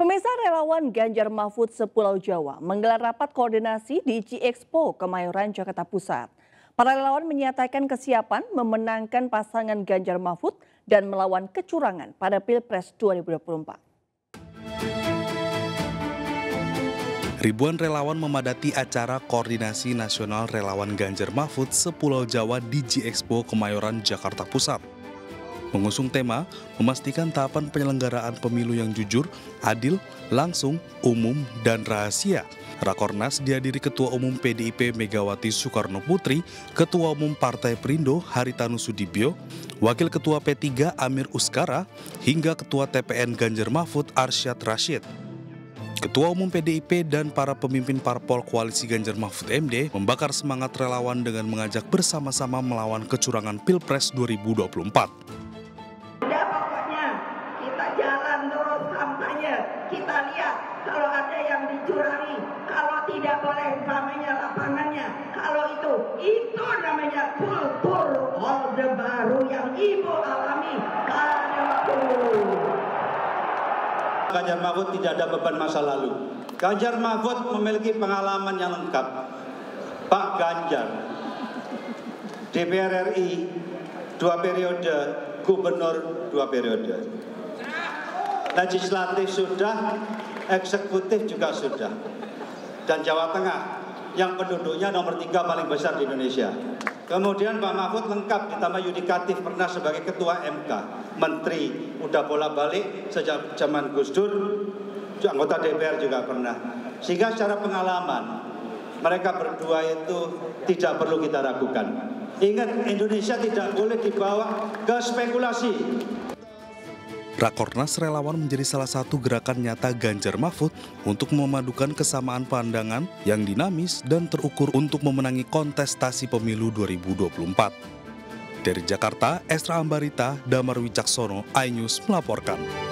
Pemirsa, relawan Ganjar Mahfud se-Pulau Jawa menggelar rapat koordinasi di JIExpo Kemayoran, Jakarta Pusat. Para relawan menyatakan kesiapan memenangkan pasangan Ganjar Mahfud dan melawan kecurangan pada Pilpres 2024. Ribuan relawan memadati acara koordinasi nasional relawan Ganjar Mahfud se-Pulau Jawa di JIExpo Kemayoran, Jakarta Pusat. Mengusung tema memastikan tahapan penyelenggaraan pemilu yang jujur, adil, langsung, umum, dan rahasia. Rakornas dihadiri Ketua Umum PDIP Megawati Soekarno Putri, Ketua Umum Partai Perindo Hary Tanoesoedibjo, Wakil Ketua P3 Amir Uskara, hingga Ketua TPN Ganjar Mahfud Arsyad Rashid. Ketua Umum PDIP dan para pemimpin parpol koalisi Ganjar Mahfud MD membakar semangat relawan dengan mengajak bersama-sama melawan kecurangan Pilpres 2024. Kita lihat kalau ada yang dicurangi, kalau tidak boleh namanya lapangannya, kalau itu namanya kultur orde baru yang ibu alami karena Ganjar Mahfud tidak ada beban masa lalu. Ganjar Mahfud memiliki pengalaman yang lengkap. Pak Ganjar, DPR RI 2 periode, Gubernur 2 periode. Legislatif sudah, eksekutif juga sudah. Dan Jawa Tengah yang penduduknya nomor 3 paling besar di Indonesia. Kemudian Pak Mahfud lengkap, ditambah yudikatif, pernah sebagai Ketua MK, Menteri, udah bolak-balik sejak zaman Gus Dur, anggota DPR juga pernah. Sehingga secara pengalaman mereka berdua itu tidak perlu kita ragukan. Ingat, Indonesia tidak boleh dibawa ke spekulasi. Rakornas relawan menjadi salah satu gerakan nyata Ganjar Mahfud untuk memadukan kesamaan pandangan yang dinamis dan terukur untuk memenangi kontestasi pemilu 2024. Dari Jakarta, Esra Ambarita, Damar Wicaksono, iNews melaporkan.